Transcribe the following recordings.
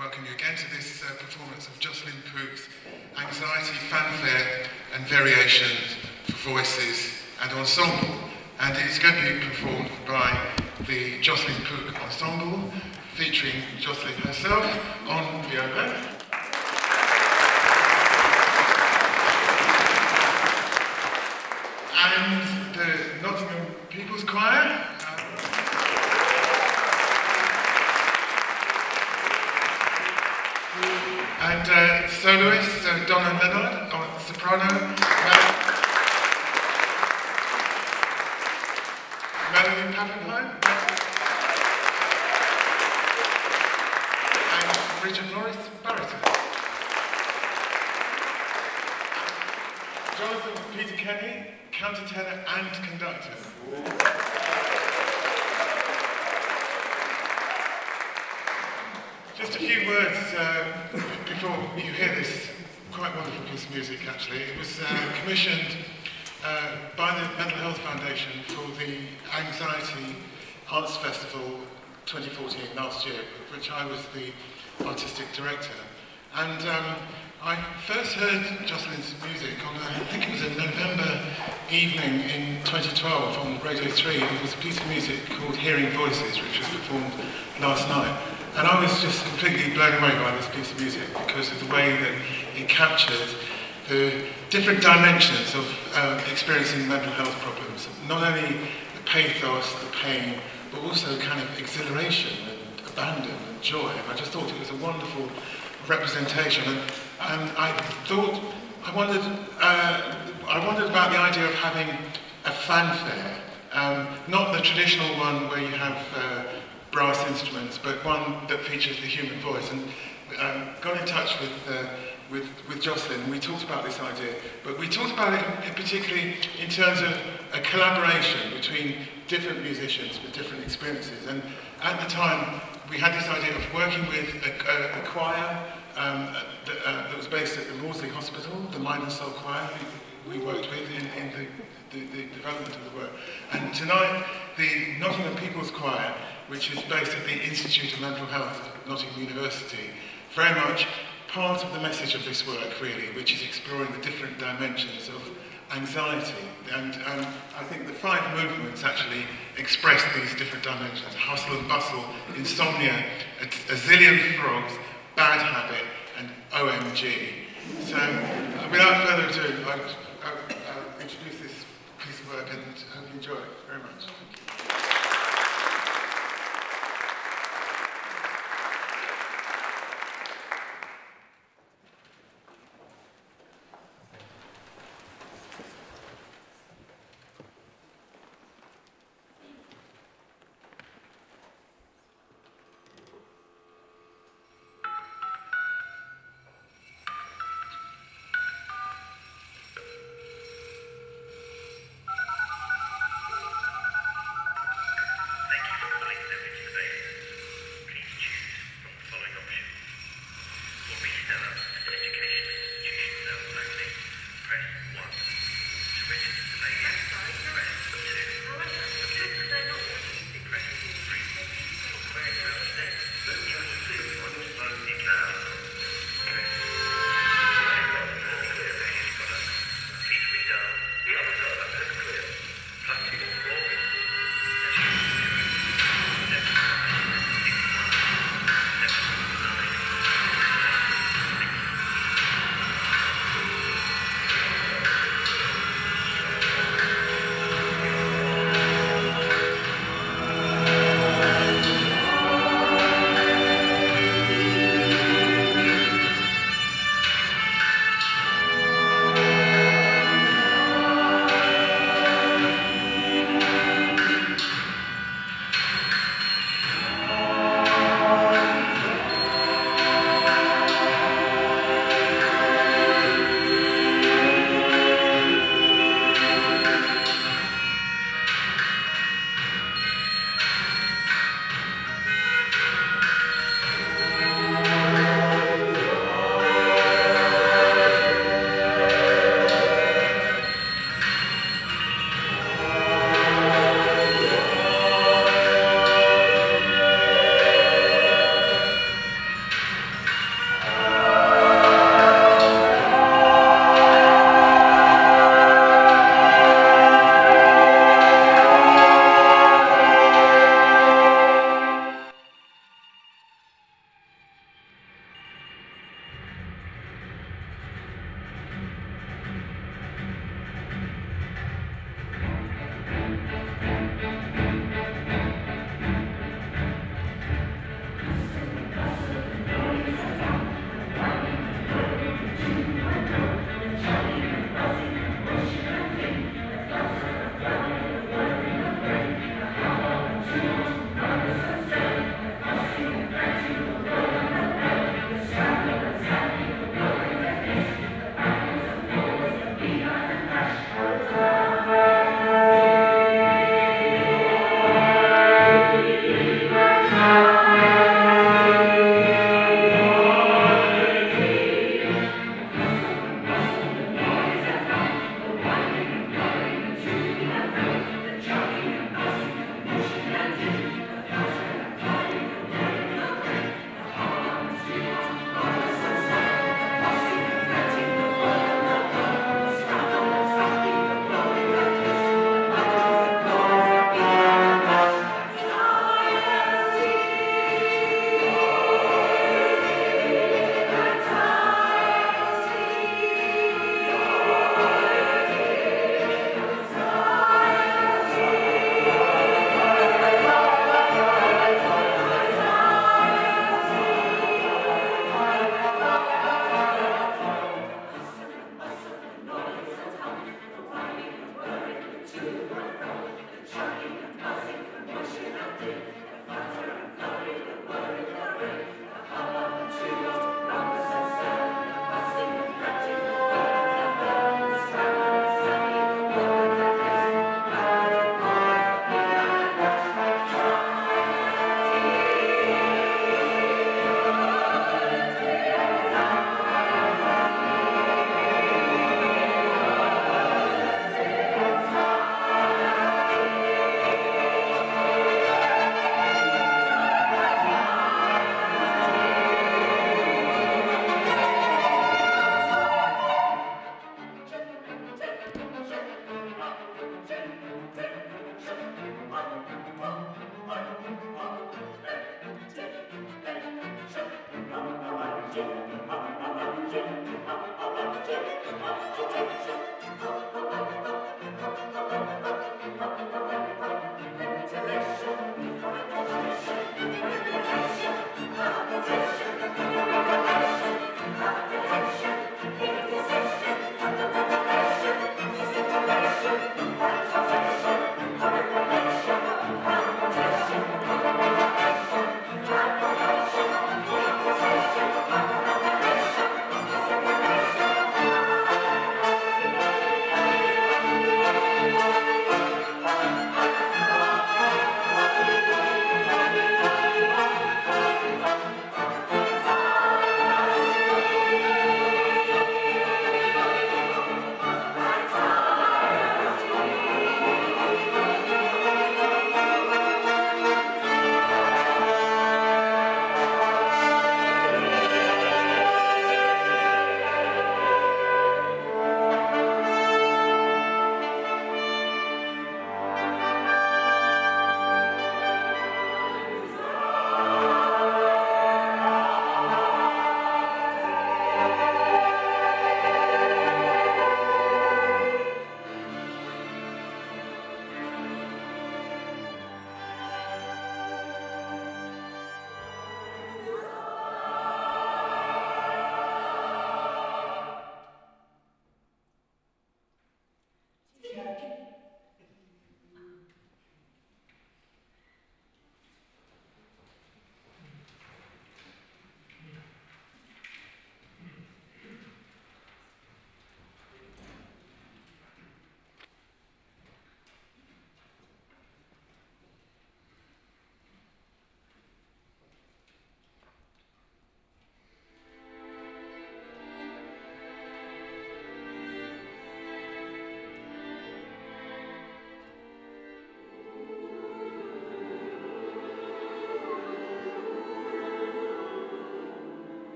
welcome you again to this performance of Jocelyn Pook's Anxiety, Fanfare and Variations for Voices and Ensemble. And it's going to be performed by the Jocelyn Pook Ensemble, featuring Jocelyn herself on viola. And the Nottingham People's Choir. And soloist Donna Lennard on soprano. Melanie and Richard Norris Barritt. Jonathan Peter Kenny, countertenor and conductor. Just a few words before you hear this quite wonderful piece of music, actually. It was commissioned by the Mental Health Foundation for the Anxiety Arts Festival 2014 last year, of which I was the artistic director. And I first heard Jocelyn's music on, I think it was a November evening in 2012 on Radio 3. It was a piece of music called Hearing Voices, which was performed last night. And I was just completely blown away by this piece of music because of the way that it captured the different dimensions of experiencing mental health problems. Not only the pathos, the pain, but also kind of exhilaration and abandon and joy. And I just thought it was a wonderful representation. And I wondered about the idea of having a fanfare, not the traditional one where you have brass instruments, but one that features the human voice. And got in touch with Jocelyn, and we talked about this idea, but we talked about it particularly in terms of a collaboration between different musicians with different experiences. And at the time, we had this idea of working with a choir that was based at the Maudsley Hospital, the Minor Soul Choir, we worked with in the development of the work. And tonight, the Nottingham People's Choir, which is based at the Institute of Mental Health at Nottingham University, very much part of the message of this work, really, which is exploring the different dimensions of anxiety. And I think the 5 movements actually express these different dimensions: hustle and bustle, insomnia, a zillion frogs, bad habit, and OMG. So without further ado, I'll introduce this piece of work and hope you enjoy it very much.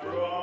Bro.